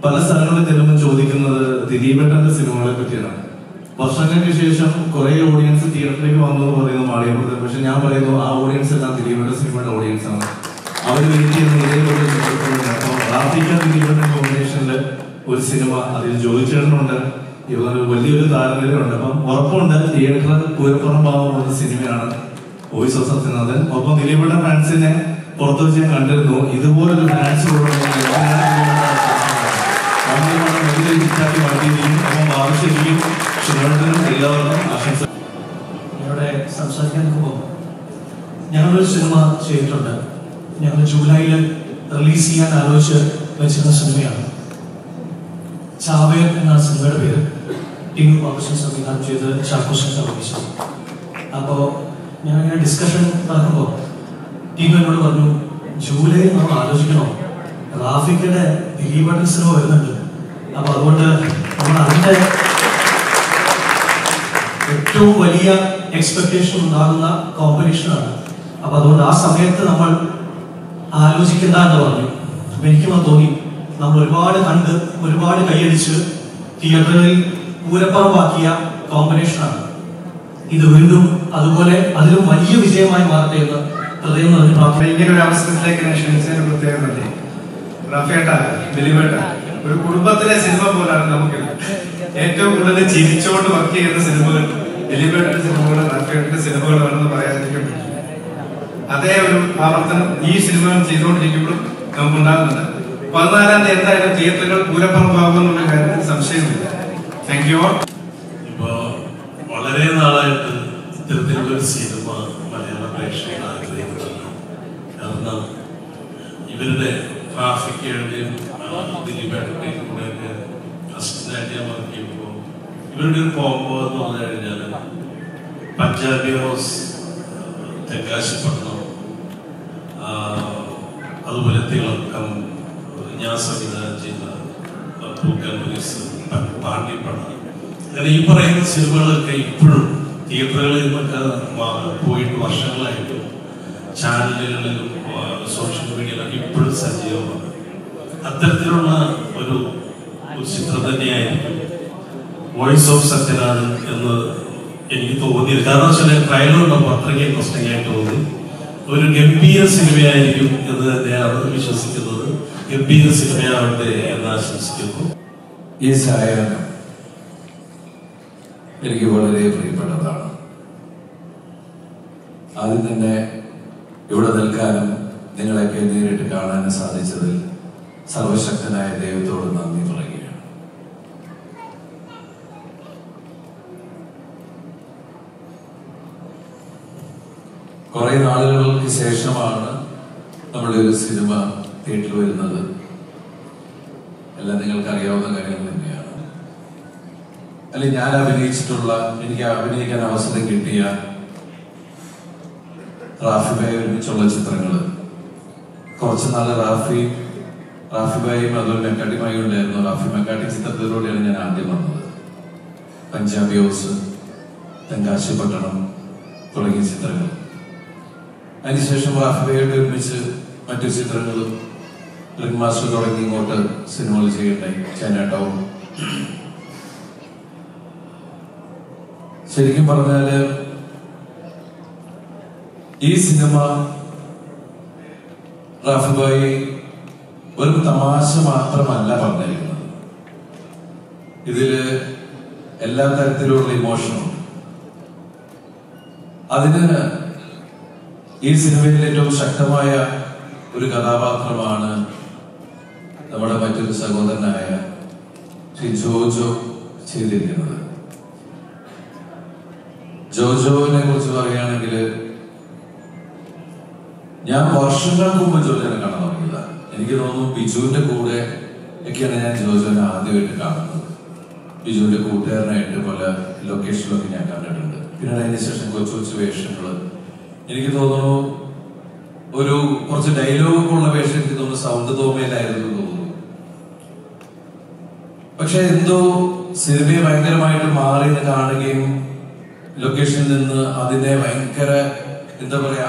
പല സ്ഥലങ്ങളിൽ ചെല്ലുമ്പോൾ ചോദിക്കുന്നത് ദിലീപേട്ടന്റെ സിനിമകളെ പറ്റിയാണ്. വർഷങ്ങൾക്ക് ശേഷം കുറെ ഓഡിയൻസ് തിയേറ്ററിലേക്ക് വന്നു എന്ന് പറയുന്നു മാളിയപ്പുറത്ത്. പക്ഷെ ഞാൻ പറയുന്നു ആ ഓഡിയൻസ് എല്ലാം ദിലീപേട്ട സിനിമയുടെ ഓഡിയൻസ് ആണ്. അവർ വെയിറ്റ് ചെയ്യുന്ന ഇതേപോലെ പ്രാർത്ഥിക്കാൻ ദിലീപേട്ട കോമ്പിനേഷനിൽ ഒരു സിനിമ, അതിൽ ജോലിച്ചേട്ടനുണ്ട്, ഇവരുടെ വലിയൊരു താരനിരയുണ്ട്. അപ്പം ഉറപ്പുണ്ട് തിയേറ്റർ പൂരപ്പുറം ഭാഗമുള്ള സിനിമയാണ് വോയിസ് ഓഫ് സത്യനാഥൻ. ഒപ്പം ദിലീപേട്ട ഫാൻസിനെ പുറത്തു വെച്ച് ഞാൻ കണ്ടിരുന്നു. ഇതുപോലൊരു ഫാൻസ് ഇവിടെ സംസാരിക്കാൻ പോകും. ഞങ്ങളൊരു സിനിമ ചെയ്തിട്ടുണ്ട്. ഞങ്ങൾ ജൂലൈയിൽ റിലീസ് ചെയ്യാൻ ആലോചിച്ച് വെച്ചിരുന്ന സിനിമയാണ്. ചാവേർ എന്നാണ് സിനിമയുടെ പേര്. ടി വി ബാബുഷൻ സംവിധാനം ചെയ്ത് ചാക്കോഷൻ നിർമ്മിച്ചത്. അപ്പോൾ ഞാനിങ്ങനെ ഡിസ്കഷൻ നടക്കുമ്പോൾ ടി വി എന്നോട് പറഞ്ഞു, ജൂലൈ നമ്മൾ ആലോചിക്കണോ, റാഫിക്കിന്റെ ദിലീപേട്ടൻ സിനിമ വരുന്നുണ്ട്. അപ്പൊ അതുകൊണ്ട് നമ്മൾ അതിന്റെ ഏറ്റവും വലിയ എക്സ്പെക്ടേഷൻ ഉണ്ടാകുന്ന കോമ്പറ്റീഷനാണ്. അപ്പൊ അതുകൊണ്ട് ആ സമയത്ത് നമ്മൾ ആലോചിക്കണ്ട എന്ന് പറഞ്ഞു. അപ്പൊ എനിക്കും അത് തോന്നി. നമ്മൾ ഒരുപാട് കണ്ട് ഒരുപാട് കൈയടിച്ച് തിയേറ്ററുകളിൽ പൂരപ്പുറമാക്കിയ കോമ്പറ്റീഷനാണ് ഇത്. വീണ്ടും അതുപോലെ അതിലും വലിയ വിജയമായി മാറട്ടെ എന്ന് ഹൃദയം നിറഞ്ഞു പ്രാർത്ഥിക്കുന്നു. ഇങ്ങനെ ഒരു അവസരത്തിലേക്ക് ക്ഷണിച്ചതിന് പ്രത്യേകമല്ലേ. റാഫേട്ട, ദിലീപേട്ട ഒരു കുടുംബത്തിലെ സിനിമ പോലാണ്. നമുക്ക് ഏറ്റവും കൂടുതൽ ചിരിച്ചുകൊണ്ട് വർക്ക് ചെയ്യുന്ന സിനിമകൾ ദിലീപേട്ടന്റെ സിനിമകളും റാഫേട്ടന്റെ സിനിമകളുമാണെന്ന് പറയാതിരിക്കാൻ പറ്റില്ല. അതേ ഒരു ആവർത്തനം ഈ സിനിമകൾ ചെയ്തുകൊണ്ടിരിക്കുമ്പോഴും നമുക്കുണ്ടാകുന്നുണ്ട്. 14-ാം തീയതി എന്തായാലും തിയേറ്ററുകൾ പൂരപ്പുറമാകുമെന്നുള്ള കാര്യത്തിൽ സംശയമില്ല. Thank you all. ഇപ്പോ വളരെ നാളായിട്ട് ഇത്തരത്തിലുള്ള ഒരു സിനിമ മലയാള പ്രേക്ഷകർ ആഗ്രഹിക്കുന്നുണ്ട്. കാരണം ഇവരുടെ ട്രാഫിക്കുകളുടെയും ദിലീപേട്ടൻ്റെയും കൂടെ അസിസ്റ്റൻ്റായിട്ട് ഞാൻ വർക്ക് ചെയ്യുമ്പോൾ ഇവരുടെ ഒരു കോംബോ എന്ന് പറഞ്ഞു കഴിഞ്ഞാൽ പഞ്ചാബി ഹൗസ്, തെങ്കാശിപ്പട്ടണം, അതുപോലെ തിളക്കം, ഞാൻ സംവിധാനം ചെയ്ത പൂക്കൻ പോലീസ്, പാണ്ഡിപ്പണം, അങ്ങനെ ഈ പറയുന്ന സിനിമകളൊക്കെ ഇപ്പോഴും തിയേറ്ററുകളിൽ നിന്നൊക്കെ പോയിട്ട് വർഷങ്ങളായിട്ടും ചാനലുകളിലും സോഷ്യൽ മീഡിയയിലൊക്കെ ഇപ്പോഴും സജീവമാണ്. അത്തരത്തിലുള്ള ഒരു ചിത്രം തന്നെയായിരിക്കും വോയിസ് ഓഫ് സത്യനാഥൻ എന്ന് എനിക്ക് തോന്നിയത്. കാരണം ചില ട്രയൽ ഉണ്ടപ്പോൾ അത്രയ്ക്ക് പ്രശ്നമായി തോന്നി. ഒരു ഗംഭീര സിനിമയായിരിക്കും എന്ന് തന്നെയാണ് വിശ്വസിക്കുന്നത്. ഗംഭീര സിനിമയാവട്ടെ എന്ന് ആശംസിക്കുന്നു. ഈ സായാഹ്നം എനിക്ക് വളരെ പ്രിയപ്പെട്ടതാണ്. ആദ്യം തന്നെ ഇവിടെ നിൽക്കാനും നിങ്ങളെയൊക്കെ നേരിട്ട് കാണാനും സാധിച്ചതിൽ സർവശക്തനായ ദൈവത്തോട് നന്ദി പറയുകയാണ്. കുറെ നാളുകൾക്ക് ശേഷമാണ് നമ്മുടെ ഒരു സിനിമ തിയേറ്ററിൽ വരുന്നത്. എല്ലാം നിങ്ങൾക്ക് അറിയാവുന്ന കാര്യങ്ങൾ തന്നെയാണ്. അല്ലെങ്കിൽ ഞാൻ അഭിനയിച്ചിട്ടുള്ള, എനിക്ക് അഭിനയിക്കാൻ അവസരം കിട്ടിയ റാഫിബായി ഒരുമിച്ചുള്ള ചിത്രങ്ങൾ, കുറച്ച് നാളെ റാഫിബായും അതുപോലെ മെക്കാട്ടിമായി ഉണ്ടായിരുന്നു. റാഫി മെക്കാട്ടി ചിത്രത്തിലൂടെയാണ് ഞാൻ ആദ്യം വന്നത്. പഞ്ചാബി ഹൗസ്, തെങ്കാശിപ്പട്ടണം തുടങ്ങിയ ചിത്രങ്ങൾ. അതിനുശേഷം റാഫിബായിട്ട് ഒരുമിച്ച് മറ്റു ചിത്രങ്ങളും, റിംഗ് മാസ്റ്റർ തുടങ്ങി ഇങ്ങോട്ട് സിനിമകൾ ചെയ്യണ്ടായി. ചൈന ടൗൺ, ശരിക്കും പറഞ്ഞാല് ഈ സിനിമ റാഫി ഭായി ഒരു തമാശ മാത്രമല്ല പറഞ്ഞിരിക്കുന്നത്. ഇതില് എല്ലാ തരത്തിലുള്ള ഇമോഷനുണ്ട്. അതിന് ഈ സിനിമയിലെ ഏറ്റവും ശക്തമായ ഒരു കഥാപാത്രമാണ് നമ്മുടെ മറ്റൊരു സഹോദരനായ ശ്രീ ജോജോ ചെയ്തിരിക്കുന്നത്. ജോജോവിനെ കുറിച്ച് പറയുകയാണെങ്കിൽ, ഞാൻ വർഷങ്ങൾക്ക് മുമ്പ് ജോജോനെ കാണാൻ തുടങ്ങിയതാണ്. എനിക്ക് തോന്നുന്നു ബിജുവിന്റെ കൂടെ ഒക്കെയാണ് ഞാൻ ജോജോനെ ആദ്യമായിട്ട് കാണുന്നത്. ബിജുവിന്റെ കൂട്ടുകാരനായിട്ട് പല ലൊക്കേഷനിലൊക്കെ ഞാൻ കണ്ടിട്ടുണ്ട്. പിന്നെ അതിനുശേഷം കൊച്ചു കൊച്ചു വേഷങ്ങള്, എനിക്ക് തോന്നുന്നു ഒരു കുറച്ച് ഡയലോഗ് ഉള്ള വേഷം എനിക്ക് തോന്നുന്നു സൗണ്ട് തോമയിലായിരുന്നു തോന്നുന്നു. പക്ഷെ എന്തോ സിനിമയെ ഭയങ്കരമായിട്ട് മാറി കാണുകയും ലൊക്കേഷനിൽ നിന്ന് അതിനെ ഭയങ്കര എന്താ പറയാ,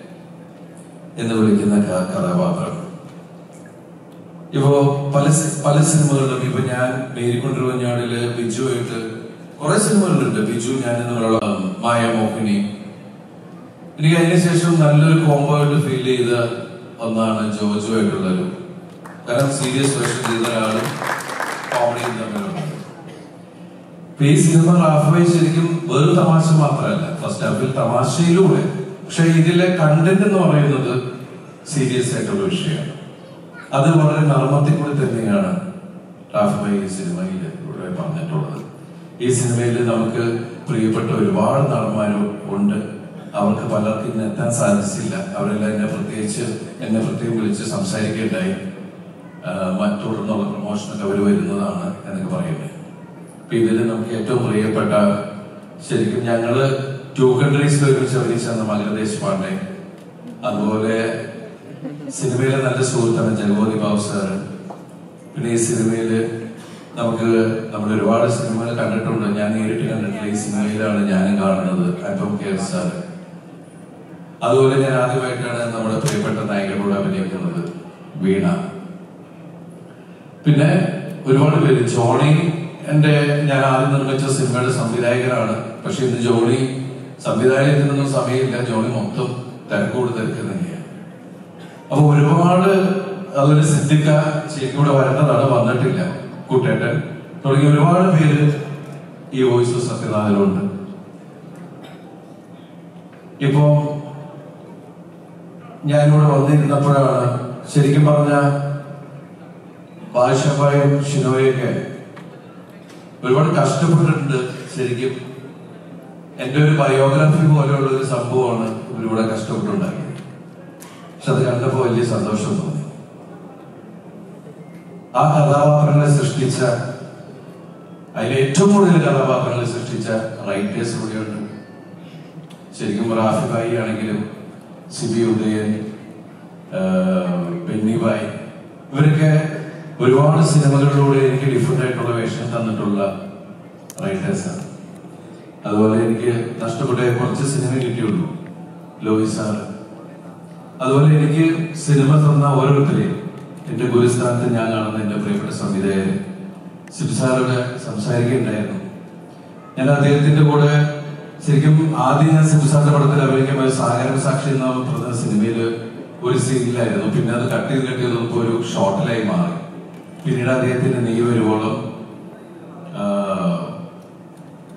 എന്ന് വിളിക്കുന്ന കഥാപാത്രം. ഇപ്പോ പല സിനിമകളിലും, ഇപ്പൊ ഞാൻ മേരിക്കൊണ്ടിരുവഞ്ഞാടില് ബിജുവായിട്ട് കുറെ സിനിമകളിലുണ്ട്. ബിജു ഞാനെന്നുള്ള മായമോഹിനി എനിക്ക് അതിനുശേഷം നല്ലൊരു കോംബോ ആയിട്ട് ഫീൽ ചെയ്ത ഒന്നാണ് ജോജു ആയിട്ടുള്ളൊരു, കാരണം സീരിയസ് വേഷം ചെയ്ത ഒരാളും കോമഡിയും തമ്മിലുണ്ട്. ഈ സിനിമ റാഫി ശരിക്കും വെറും തമാശ മാത്രമല്ല, ഫസ്റ്റ് ഹാഫിൽ തമാശയിലൂടെ, പക്ഷെ ഇതിലെ കണ്ടന്റ് എന്ന് പറയുന്നത് സീരിയസ് ആയിട്ടുള്ള വിഷയമാണ്. അത് വളരെ നർമ്മത്തിൽ കൂടി തന്നെയാണ് റാഫി ഭായി ഈ സിനിമയിൽ ഇവിടെ പറഞ്ഞിട്ടുള്ളത്. ഈ സിനിമയിൽ നമുക്ക് പ്രിയപ്പെട്ട ഒരുപാട് നടന്മാരും ഉണ്ട്. അവർക്ക് പലർക്കും ഇന്നെത്താൻ സാധിച്ചില്ല. അവരെല്ലാം എന്നെ പ്രത്യേകം വിളിച്ച് സംസാരിക്കുകയുണ്ടായി. തുടർന്നുള്ള പ്രമോഷനൊക്കെ അവർ വരുന്നതാണ് എന്നൊക്കെ പറയുന്നത്. അപ്പൊ ഇതിൽ നമുക്ക് ഏറ്റവും പ്രിയപ്പെട്ട, ശരിക്കും ഞങ്ങള് 2 കൺട്രീസിൽ ഒരുമിച്ച് അഭിനയിച്ചാണ് മകരദേശ് പാണ്ഡെ. അതുപോലെ സിനിമയിലെ നല്ല സുഹൃത്താണ് ജഗവതി ബാബു സാറ്. പിന്നെ ഈ സിനിമയില് നമ്മൾ ഒരുപാട് സിനിമകൾ കണ്ടിട്ടുണ്ട്. ഞാൻ നേരിട്ട് കണ്ടിട്ടില്ല. ഈ സിനിമയിലാണ് ഞാനും കാണുന്നത് അനുപം കെയർ സാറ്. അതുപോലെ ഞാൻ ആദ്യമായിട്ടാണ് നമ്മുടെ പ്രിയപ്പെട്ട നായികയോട് അഭിനയിക്കുന്നത് വീണ. പിന്നെ ഒരുപാട് പേര്, ജോണി എന്റെ ഞാൻ ആദ്യം നിർമ്മിച്ച സിനിമയുടെ സംവിധായകനാണ്. പക്ഷെ ഇന്ന് ജോണി സംവിധായകത്തിനൊന്നും സമയമില്ല. ജോണി മൊത്തം തിരക്കോട് തിരക്കുന്നതന്നെയാണ്. അപ്പൊ ഒരുപാട്, അതുപോലെ സിദ്ധിക്ക ശരിക്കൂടെ വരേണ്ടതാണ്, വന്നിട്ടില്ല, കൂട്ടേട്ടൻ തുടങ്ങി ഒരുപാട് പേര് ഈ വോയിസ് ഓഫ് സത്യനാഥനുണ്ട്. ഇപ്പോ ഞാനിവിടെ വന്നിരുന്നപ്പോഴാണ് ശരിക്കും പറഞ്ഞ ബാഷായും ഷിനോയൊക്കെ ഒരുപാട് കഷ്ടപ്പെട്ടിട്ടുണ്ട്. ശരിക്കും എന്റെ ഒരു ബയോഗ്രാഫി പോലെയുള്ള ഒരു സംഭവമാണ് ഇവരിവിടെ കഷ്ടപ്പെട്ടുണ്ടാക്കിയത്. പക്ഷെ അത് കണ്ടപ്പോൾ വലിയ സന്തോഷം തോന്നി. ആ കഥാപാത്രങ്ങളെ സൃഷ്ടിച്ച, അതിലെ ഏറ്റവും കൂടുതൽ കഥാപാത്രങ്ങളെ സൃഷ്ടിച്ച റൈറ്റേഴ്സ് കൂടെയുണ്ട്. ശരിക്കും റാഫി ഭായി ആണെങ്കിലും, സിബി ഉദയൻ, ബെന്നി ഭായ്, ഇവരൊക്കെ ഒരുപാട് സിനിമകളിലൂടെ എനിക്ക് ഡിഫറെന്റ് ആയിട്ടുള്ള വേഷം തന്നിട്ടുള്ള റൈറ്റേഴ്സാണ്. അതുപോലെ എനിക്ക് നഷ്ടപ്പെട്ട കുറച്ച് സിനിമ കിട്ടിയുള്ളൂ, ലോഹിത് സാറ്. അതുപോലെ എനിക്ക് സിനിമ തന്ന ഓരോരുത്തരെയും, എന്റെ ഗുരുസ്ഥാനത്ത് ഞാൻ കാണുന്ന എന്റെ പ്രിയപ്പെട്ട സംവിധായകൻ സിബ് സാറോട് സംസാരിക്കുകയുണ്ടായിരുന്നു. ഞാൻ അദ്ദേഹത്തിന്റെ കൂടെ ശരിക്കും ആദ്യം ഞാൻ സിബ് സാറിന്റെ പടത്തിൽ അഭിനയിക്കുമ്പോൾ സാഗരം സാക്ഷി എന്ന പ്രധാന സിനിമയില് ഒരു സീനിലായിരുന്നു. പിന്നെ അത് കട്ട് ചെയ്ത് നമുക്ക് ഒരു ഷോർട്ടിലായി മാറി. പിന്നീട് അദ്ദേഹത്തിന്റെ നീ വരുവോളം,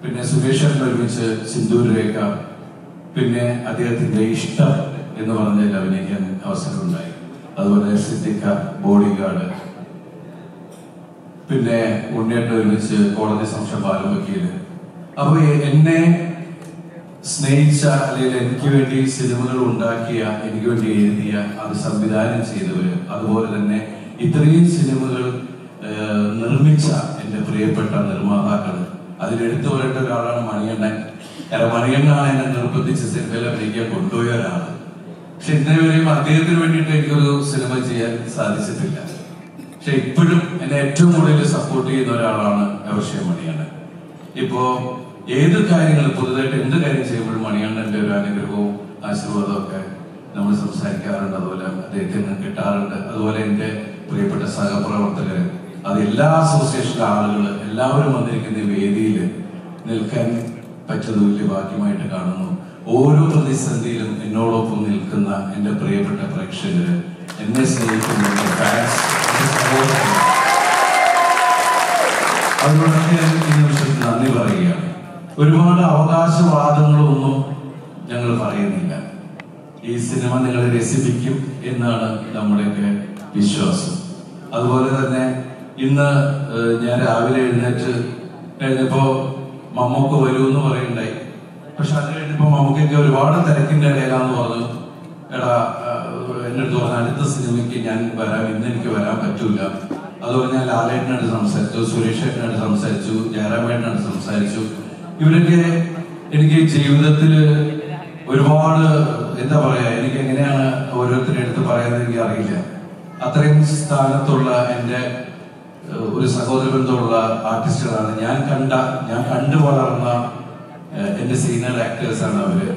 പിന്നെ സുരേഷ് ഒരുമിച്ച് സിന്ദൂർ രേഖ, പിന്നെ അദ്ദേഹത്തിന്റെ ഇഷ്ടം എന്ന് പറഞ്ഞതിൽ അഭിനയിക്കാൻ അവസരമുണ്ടായി. അതുപോലെ സിദ്ധിക്ക ബോഡി ഗാർഡ്, പിന്നെ ഉണ്ണിയേട്ട ഒരുമിച്ച് കോടതി സംശയം ബാലവക്കീല്. അപ്പൊ എന്നെ സ്നേഹിച്ച, അല്ലെങ്കിൽ എനിക്ക് വേണ്ടി സിനിമകൾ ഉണ്ടാക്കിയ, എനിക്ക് വേണ്ടി എഴുതിയ, അത് സംവിധാനം ചെയ്തവര്, അതുപോലെ തന്നെ ഇത്രയും സിനിമകൾ നിർമ്മിച്ച എന്റെ പ്രിയപ്പെട്ട നിർമ്മാതാക്കള്, അതിലെടുത്തു പോരേണ്ട ഒരാളാണ് മണികണ്ഠൻ. കാരണം മണികണ്ഠനാണ് എന്നെ നിർബന്ധിച്ച് സിനിമയിലേക്ക് കൊണ്ടുപോയ ഒരാള്. പക്ഷെ ഇന്നേവരെയും അദ്ദേഹത്തിന് വേണ്ടിയിട്ട് എനിക്കൊരു സിനിമ ചെയ്യാൻ സാധിച്ചിട്ടില്ല. പക്ഷെ ഇപ്പോഴും എന്നെ ഏറ്റവും കൂടുതൽ സപ്പോർട്ട് ചെയ്യുന്ന ഒരാളാണ് അവർഷയ മണികണ്ഠൻ. ഇപ്പോ ഏത് കാര്യങ്ങൾ പുതുതായിട്ട് എന്ത് കാര്യം ചെയ്യുമ്പോഴും മണികണ്ഠന്റെ ഒരു അനുഗ്രഹവും ആശീർവാദവും ഒക്കെ നമ്മൾ സംസാരിക്കാറുണ്ട്. അതുപോലെ അദ്ദേഹത്തിന് കിട്ടാറുണ്ട്. അതുപോലെ എന്റെ പ്രിയപ്പെട്ട സഹപ്രവർത്തകര്, അത് എല്ലാ അസോസിയേഷനിലെ ആളുകൾ എല്ലാവരും വന്നിരിക്കുന്ന വേദിയിൽ നിൽക്കാൻ പറ്റുന്ന വലിയ ഭാഗ്യമായിട്ട് കാണുന്നു. ഓരോ പ്രതിസന്ധിയിലും എന്നോടൊപ്പം നിൽക്കുന്ന എന്റെ പ്രിയപ്പെട്ട പ്രേക്ഷകര്, എന്നെ സ്നേഹിക്കുന്ന അവരോടൊക്കെ ഈ നിമിഷത്തിൽ നന്ദി പറയുകയാണ്. ഒരുപാട് അവകാശവാദങ്ങളൊന്നും ഞങ്ങൾ പറയുന്നില്ല. ഈ സിനിമ നിങ്ങളെ രസിപ്പിക്കും എന്നാണ് നമ്മുടെയൊക്കെ വിശ്വാസം. അതുപോലെ തന്നെ ഇന്ന് ഞാൻ രാവിലെ എഴുന്നേറ്റ് കഴിഞ്ഞപ്പോ മമ്മൂക്ക് വരൂന്ന് പറയണ്ടായി. പക്ഷെ അത് കഴിഞ്ഞപ്പോ മമ്മൂക്കൊക്കെ ഒരുപാട് തിരക്കിന്റെ ഇടയിലാന്ന് പറഞ്ഞു. എടാ എന്നെടുത്ത് പറഞ്ഞ അടുത്ത സിനിമയ്ക്ക് ഞാൻ വരാം, ഇന്ന് എനിക്ക് വരാൻ പറ്റൂല. അതുപോലെ ഞാൻ ലാലേട്ടനായിട്ട് സംസാരിച്ചു, സുരേഷേട്ടനായിട്ട് സംസാരിച്ചു, ജയറാമേട്ടനായിട്ട് സംസാരിച്ചു. ഇവരൊക്കെ എനിക്ക് ജീവിതത്തിൽ ഒരുപാട് എന്താ പറയാ, എനിക്ക് എങ്ങനെയാണ് ഓരോരുത്തരെ എടുത്ത് പറയാന്ന് എനിക്ക് അറിയില്ല. അത്രയും സ്ഥാനത്തുള്ള എൻ്റെ ഒരു സഹോദര ബന്ധമുള്ള ആർട്ടിസ്റ്റുകളാണ് ഞാൻ കണ്ടു വളർന്ന എന്റെ സീനിയർ ആക്ടേഴ്സാണ് അവര്.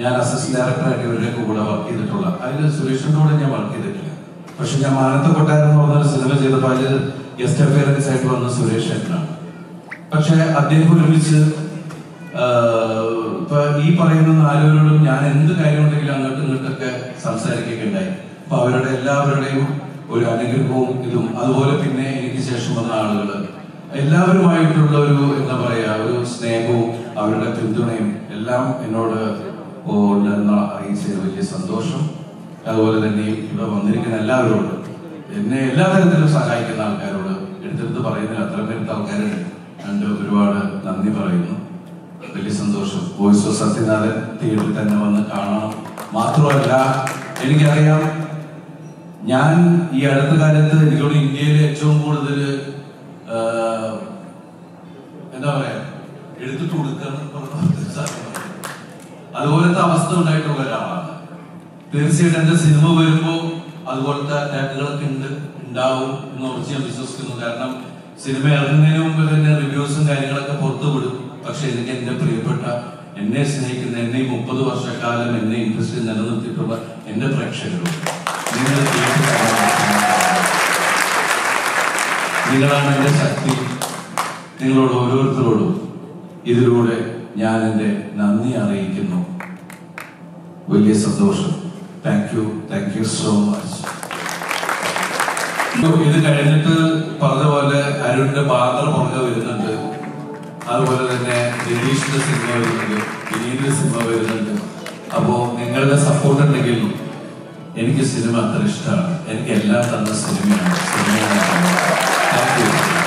ഞാൻ അസിസ്റ്റന്റ് ഡയറക്ടറായിട്ട് ഇവരുടെ കൂടെ വർക്ക് ചെയ്തിട്ടുള്ള, അതിൽ സുരേഷിന്റെ കൂടെ ഞാൻ വർക്ക് ചെയ്തിട്ടില്ല. പക്ഷെ ഞാൻ മാനത്തക്കൊട്ടാരെന്ന് പറഞ്ഞൊരു സിനിമ ചെയ്തപ്പോൾ അതിൽ ഗസ്റ്റ് അപ്പിയറൻസ് ആയിട്ട് വന്ന സുരേഷേട്ടനാണ്. പക്ഷെ അദ്ദേഹം ഒരുമിച്ച് ഇപ്പൊ ഈ പറയുന്ന നാലുപേരോടും ഞാൻ എന്ത് കാര്യമുണ്ടെങ്കിലും അങ്ങോട്ടും ഇങ്ങോട്ടൊക്കെ സംസാരിക്കുകയുണ്ടായി. അപ്പൊ അവരുടെ എല്ലാവരുടെയും ഒരു അനുഗ്രഹവും ഇതും, അതുപോലെ പിന്നെ എനിക്ക് ശേഷം വന്ന ആളുകള് എല്ലാവരുമായിട്ടുള്ള ഒരു എന്താ പറയാ ഒരു സ്നേഹവും അവരുടെ പിന്തുണയും എല്ലാം എന്നോട് ഉണ്ടെന്ന് അറിയിച്ചത് വലിയ സന്തോഷം. അതുപോലെ തന്നെ ഇവിടെ വന്നിരിക്കുന്ന എല്ലാവരോടും, എന്നെ എല്ലാ തരത്തിലും സഹായിക്കുന്ന ആൾക്കാരോട്, എടുത്തെടുത്ത് പറയുന്നതിൽ അത്ര പേരുത്ത ആൾക്കാരുണ്ട്, രണ്ട് ഒരുപാട് നന്ദി പറയുന്നു. വലിയ സന്തോഷം. വോയിസ് ഓഫ് സത്യനാഥൻ തിയേറ്ററിൽ തന്നെ വന്ന് കാണണം. മാത്രമല്ല എനിക്കറിയാം, ഞാൻ ഈ അടുത്ത കാലത്ത് എനിക്കോട് ഇന്ത്യയിലെ ഏറ്റവും കൂടുതൽ എന്താ പറയാ എടുത്തിട്ട് കൊടുക്കാൻ സാധ്യത അതുപോലത്തെ അവസ്ഥ ഉണ്ടായിട്ടുള്ള ഒരാളാണ്. തീർച്ചയായിട്ടും എന്റെ സിനിമ വരുമ്പോ അതുപോലത്തെ അറ്റാക്കുകളൊക്കെ ഉണ്ടാവും എന്ന് ഉറച്ച് ഞാൻ വിശ്വസിക്കുന്നു. കാരണം സിനിമ ഇറങ്ങുന്നതിന് മുമ്പ് തന്നെ റിവ്യൂസും കാര്യങ്ങളൊക്കെ പുറത്തുവിടും. പക്ഷെ എനിക്ക് എന്റെ പ്രിയപ്പെട്ട, എന്നെ സ്നേഹിക്കുന്ന, എന്നെ 30 വർഷക്കാലം എന്നെ ഇൻട്രസ്റ്റിൽ നിലനിർത്തിയിട്ടുള്ള എന്റെ പ്രേക്ഷകരും നിങ്ങളാണ് എന്റെ ശക്തി. നിങ്ങളോട് ഓരോരുത്തരോടും ഇതിലൂടെ ഞാൻ എന്റെ നന്ദി അറിയിക്കുന്നു. വലിയ സന്തോഷം. Thank you so much. ഇത് കഴിഞ്ഞിട്ട് പറഞ്ഞപോലെ അരുണിന്റെ പാത്ര പുറകെ വരുന്നുണ്ട്, അതുപോലെ തന്നെ ദിലീഷിന്റെ സിനിമ വരുന്നുണ്ട്, ദിലീപിന്റെ സിനിമ വരുന്നുണ്ട്. അപ്പോ നിങ്ങളുടെ സപ്പോർട്ട് ഉണ്ടെങ്കിൽ എനിക്ക് സിനിമ അത്ര ഇഷ്ടമാണ്. എനിക്ക് എല്ലാം തന്ന സിനിമയാണ്.